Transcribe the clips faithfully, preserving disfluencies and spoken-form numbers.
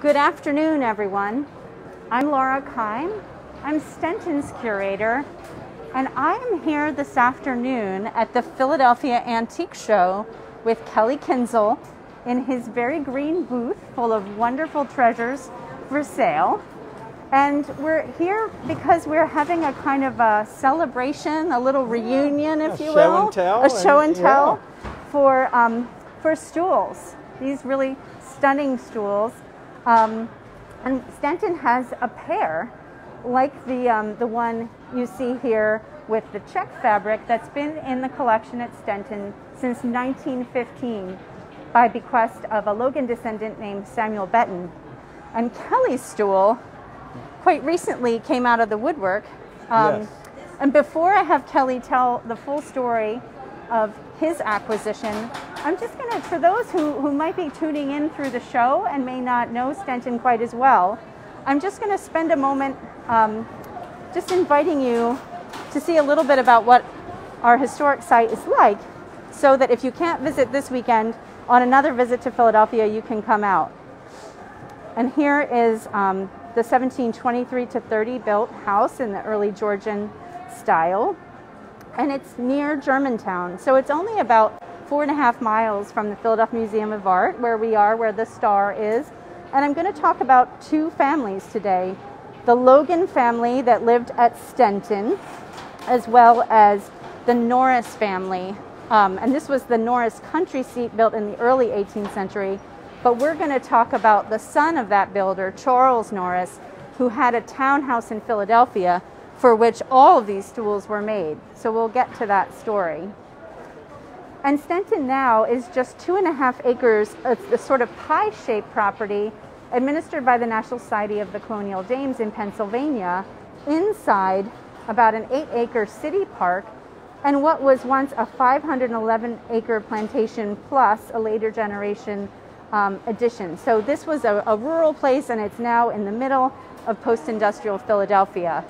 Good afternoon, everyone. I'm Laura Keim. I'm Stenton's curator, and I am here this afternoon at the Philadelphia Antique Show with Kelly Kinzel in his very green booth full of wonderful treasures for sale. And we're here because we're having a kind of a celebration, a little reunion, if a you will, and tell, a show and, and tell yeah. for um, for stools. These really stunning stools, um, and Stenton has a pair like the um, the one you see here with the check fabric that's been in the collection at Stenton since nineteen fifteen by bequest of a Logan descendant named Samuel Betton. And Kelly's stool quite recently came out of the woodwork. Um, yes. And before I have Kelly tell the full story of his acquisition, I'm just gonna, for those who, who might be tuning in through the show and may not know Stenton quite as well, I'm just gonna spend a moment um, just inviting you to see a little bit about what our historic site is like, so that if you can't visit this weekend, on another visit to Philadelphia, you can come out. And here is um, the seventeen twenty-three to thirty built house in the early Georgian style, and it's near Germantown. So it's only about four and a half miles from the Philadelphia Museum of Art, where we are, where the star is. And I'm going to talk about two families today, the Logan family that lived at Stenton, as well as the Norris family. Um, and this was the Norris country seat built in the early eighteenth century. But we're going to talk about the son of that builder, Charles Norris, who had a townhouse in Philadelphia for which all of these stools were made. So we'll get to that story. And Stenton now is just two and a half acres of the sort of pie-shaped property administered by the National Society of the Colonial Dames in Pennsylvania, inside about an eight acre city park and what was once a five hundred eleven acre plantation plus a later generation Um, addition. So this was a, a rural place, and it's now in the middle of post-industrial Philadelphia,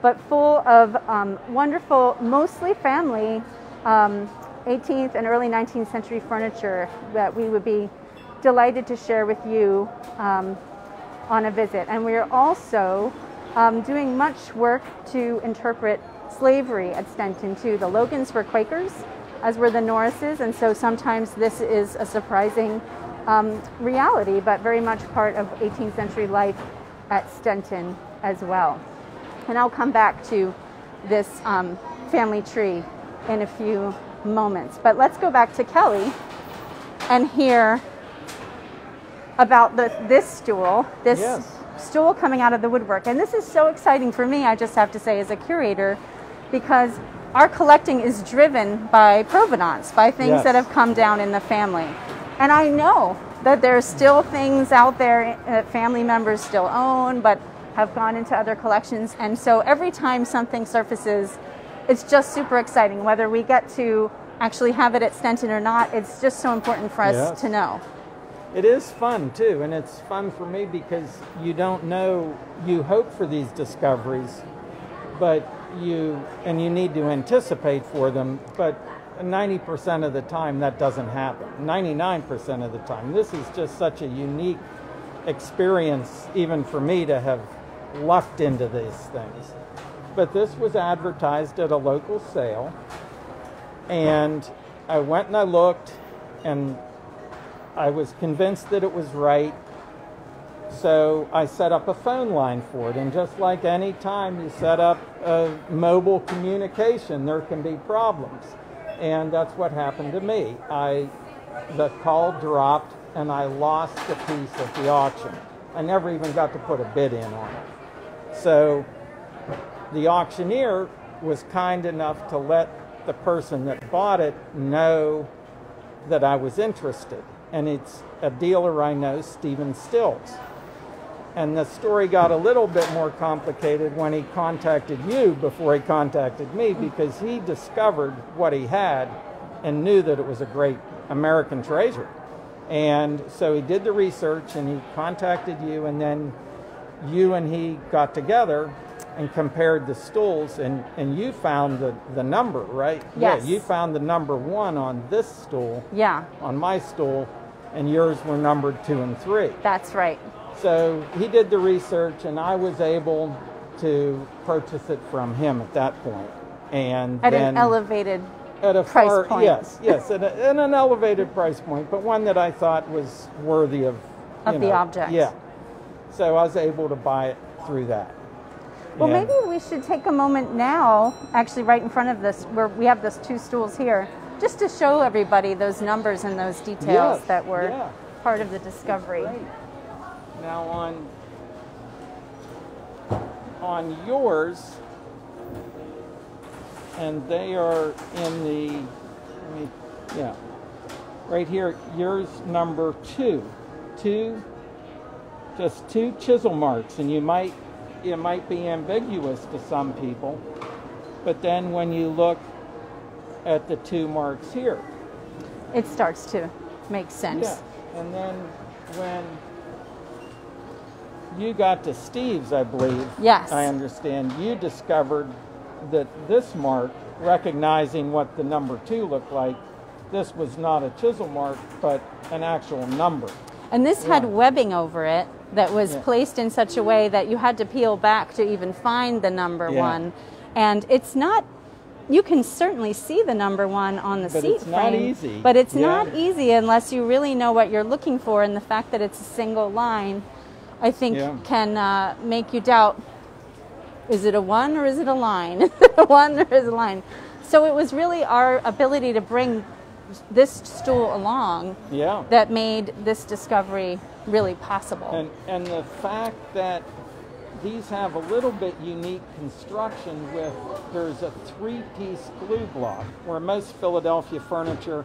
but full of um, wonderful, mostly family um, eighteenth and early nineteenth century furniture that we would be delighted to share with you um, on a visit. And we are also um, doing much work to interpret slavery at Stenton too. The Logans were Quakers, as were the Norrises, and so sometimes this is a surprising Um, reality, but very much part of eighteenth century life at Stenton as well. And I'll come back to this um, family tree in a few moments. But let's go back to Kelly and hear about the, this stool, this yes. stool coming out of the woodwork. And this is so exciting for me, I just have to say, as a curator, because our collecting is driven by provenance, by things yes. that have come down in the family. And I know that there are still things out there that family members still own, but have gone into other collections. And so every time something surfaces, it's just super exciting. Whether we get to actually have it at Stenton or not, it's just so important for us yes. to know. It is fun too, and it's fun for me because you don't know, you hope for these discoveries, but you, and you need to anticipate for them, but ninety percent of the time that doesn't happen, ninety-nine percent of the time. This is just such a unique experience, even for me, to have lucked into these things. But this was advertised at a local sale, and I went and I looked, and I was convinced that it was right, so I set up a phone line for it. And just like any time you set up a mobile communication, there can be problems. And that's what happened to me. I, the call dropped, and I lost the piece at the auction. I never even got to put a bid in on it. So the auctioneer was kind enough to let the person that bought it know that I was interested. And it's a dealer I know, Steven Stiltz. And the story got a little bit more complicated when he contacted you before he contacted me, because he discovered what he had and knew that it was a great American treasure. And so he did the research and he contacted you, and then you and he got together and compared the stools, and, and you found the, the number, right? Yes. Yeah, you found the number one on this stool. Yeah. On my stool, and yours were numbered two and three. That's right. So he did the research, and I was able to purchase it from him at that point. And at then, an elevated at a price far, point. Yes, yes, at, a, at an elevated price point, but one that I thought was worthy of, of you know, the object. Yeah. So I was able to buy it through that. Well, and maybe we should take a moment now, actually right in front of this, where we have those two stools here, just to show everybody those numbers and those details yes, that were yeah. part of the discovery. Now on, on yours, and they are in the, let me, yeah, right here, yours number two, two, just two chisel marks, and you might, it might be ambiguous to some people, but then when you look at the two marks here, it starts to make sense. Yeah. And then when you got to Steve's, I believe. Yes. I understand. You discovered that this mark, recognizing what the number two looked like, this was not a chisel mark, but an actual number. And this yeah. had webbing over it that was yeah. placed in such a way that you had to peel back to even find the number yeah. one. And it's not, you can certainly see the number one on the but seat it's frame, not easy. But it's yeah. not easy unless you really know what you're looking for, and the fact that it's a single line I think yeah. can uh, make you doubt, is it a one or is it a line? A one or is it a line? So it was really our ability to bring this stool along yeah. that made this discovery really possible. And, and the fact that these have a little bit unique construction with, there's a three-piece glue block, where most Philadelphia furniture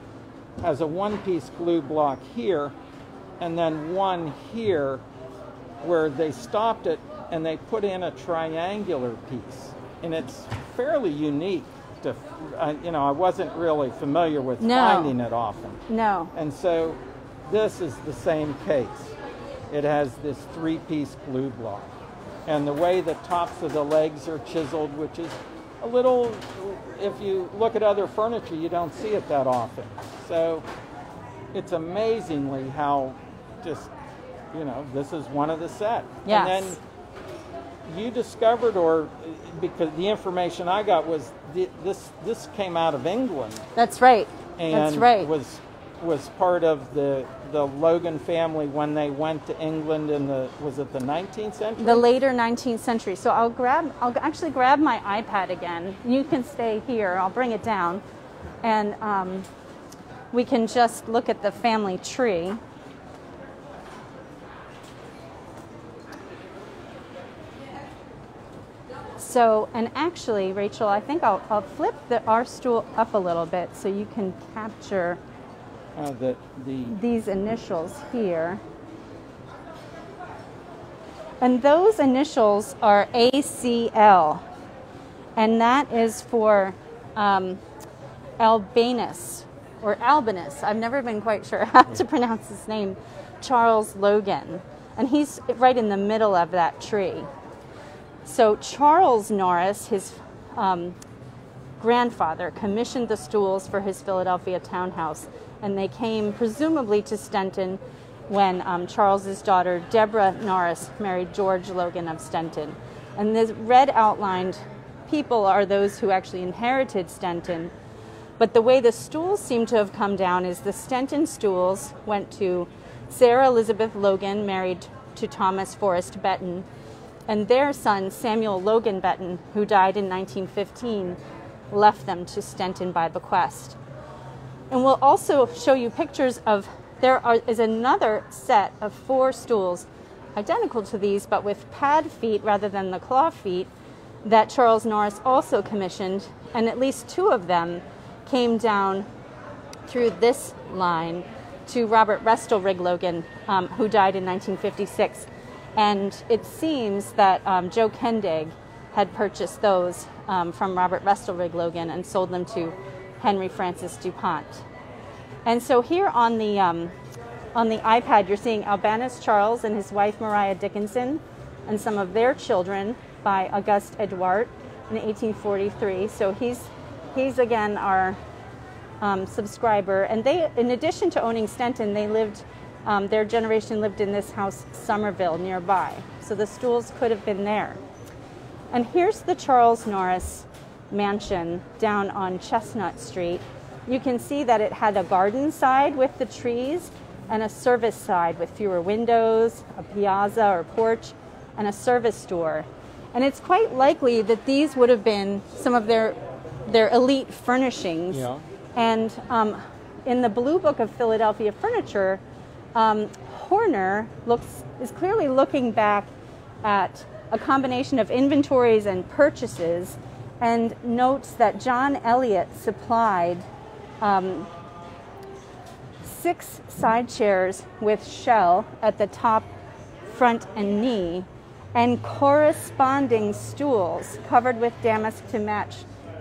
has a one-piece glue block here, and then one here, where they stopped it and they put in a triangular piece, and it's fairly unique to, uh, you know, I wasn't really familiar with no. finding it often. No. And so this is the same case. It has this three-piece glue block, and the way the tops of the legs are chiseled, which is a little, if you look at other furniture, you don't see it that often. So it's amazingly how just, you know, this is one of the set. Yes. And then you discovered, or because the information I got was th this this came out of England. That's right. And That's right. was was part of the the Logan family when they went to England in the, was it the nineteenth century? The later nineteenth century. So I'll grab, I'll actually grab my iPad again. You can stay here. I'll bring it down, and um, we can just look at the family tree. So, and actually, Rachel, I think I'll, I'll flip the, our stool up a little bit so you can capture uh, the, the... these initials here. And those initials are A C L, and that is for um, Albanus, or Albanus, I've never been quite sure how to pronounce his name, Charles Logan. And he's right in the middle of that tree. So Charles Norris, his um, grandfather, commissioned the stools for his Philadelphia townhouse, and they came presumably to Stenton when um, Charles's daughter Deborah Norris married George Logan of Stenton. And the red outlined people are those who actually inherited Stenton, but the way the stools seem to have come down is the Stenton stools went to Sarah Elizabeth Logan, married to Thomas Forrest Betton, and their son, Samuel Logan Betton, who died in nineteen fifteen, left them to Stenton by bequest. And we'll also show you pictures of, there are, is another set of four stools identical to these, but with pad feet rather than the claw feet, that Charles Norris also commissioned, and at least two of them came down through this line to Robert Restelrig Logan, um, who died in nineteen fifty-six. And it seems that um, Joe Kendig had purchased those um, from Robert Restelrig Logan and sold them to Henry Francis DuPont. And so here on the, um, on the iPad, you're seeing Albanus Charles and his wife Mariah Dickinson and some of their children by Auguste Edouard in eighteen forty-three. So he's, he's again our um, subscriber. And they, in addition to owning Stenton, they lived Um, their generation lived in this house, Somerville, nearby. So the stools could have been there. And here's the Charles Norris Mansion down on Chestnut Street. You can see that it had a garden side with the trees and a service side with fewer windows, a piazza or porch, and a service door. And it's quite likely that these would have been some of their, their elite furnishings. Yeah. And um, in the Blue Book of Philadelphia Furniture, um, Horner looks, is clearly looking back at a combination of inventories and purchases, and notes that John Elliott supplied um, six side chairs with shell at the top, front, and knee, and corresponding stools covered with damask to match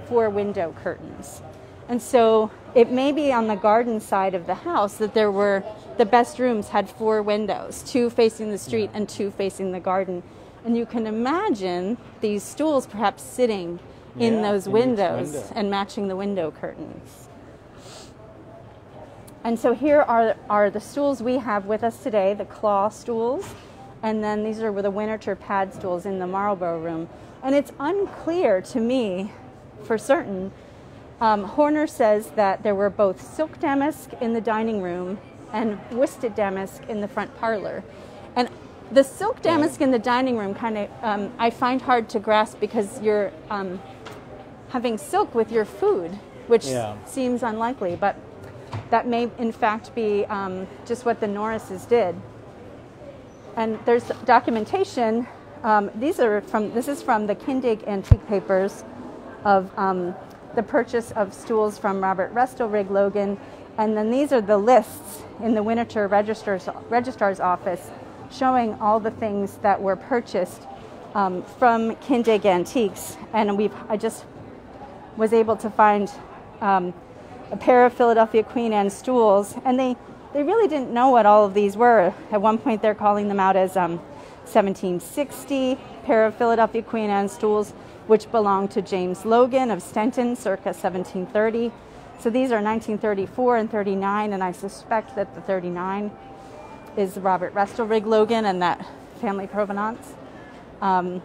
four window curtains. And so it may be on the garden side of the house that there were, the best rooms had four windows, two facing the street and two facing the garden. And you can imagine these stools perhaps sitting yeah, in those in windows window. and matching the window curtains. And so here are, are the stools we have with us today, the claw stools. And then these are the Winterthur pad stools in the Marlborough room. And it's unclear to me, for certain, um, Horner says that there were both silk damask in the dining room and worsted damask in the front parlor. And the silk damask in the dining room kind of um, I find hard to grasp, because you're um, having silk with your food, which yeah. seems unlikely, but that may in fact be um, just what the Norrises did. And there's documentation. Um, these are from this is from the Kindig Antique Papers of um, the purchase of stools from Robert Restelrig Logan, and then these are the lists in the Winterthur Registrar's, Registrar's office, showing all the things that were purchased um, from Kindig Antiques. And we've, I just was able to find um, a pair of Philadelphia Queen Anne stools, and they, they really didn't know what all of these were. At one point they're calling them out as um, seventeen sixty pair of Philadelphia Queen Anne stools, which belonged to James Logan of Stenton, circa seventeen thirty. So these are nineteen thirty-four and thirty-nine, and I suspect that the thirty-nine is Robert Restelrig Logan and that family provenance. Um,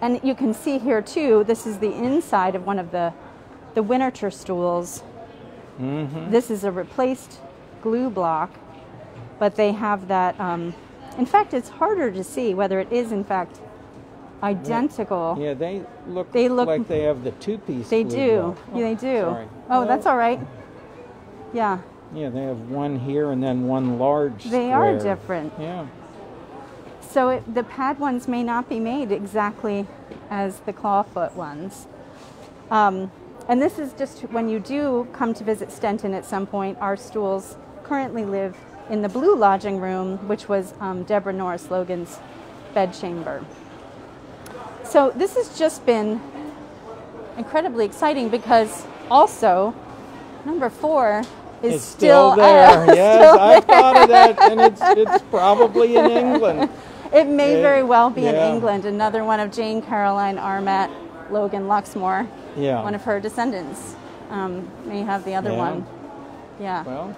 and you can see here too, this is the inside of one of the, the Winterthur stools. Mm-hmm. This is a replaced glue block, but they have that, um, in fact, it's harder to see whether it is in fact identical. Yeah, yeah they, look they look like they have the two-piece They glue do, block. Oh, yeah, they do. Sorry. Oh, that's all right. Yeah. Yeah, they have one here and then one large square. They are different. Yeah. So it, the pad ones may not be made exactly as the clawfoot ones. Um, and this is just when you do come to visit Stenton at some point. Our stools currently live in the blue lodging room, which was um, Deborah Norris Logan's bedchamber. So this has just been incredibly exciting, because also number four Is it's still, still there. Uh, yes, still I there. thought of that, and it's, it's probably in England. It may it, very well be yeah. in England, another one of Jane Caroline Armat Logan Luxmore, yeah. one of her descendants. Um, may have the other yeah. one. Yeah. Well,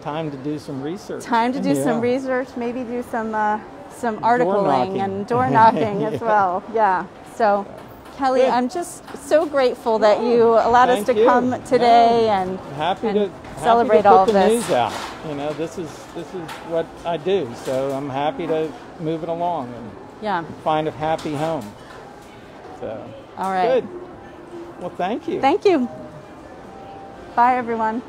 time to do some research. Time to do yeah. some research, maybe do some, uh, some articling door and door knocking yeah. as well. Yeah. So, Kelly, Good. I'm just so grateful that oh, you allowed us to you. come today. Yeah. and Happy and, to... celebrate all this. Happy to put the news out. You know, this is this is what I do. So I'm happy to move it along and yeah. find a happy home. So all right. Good. Well, thank you. Thank you. Bye, everyone.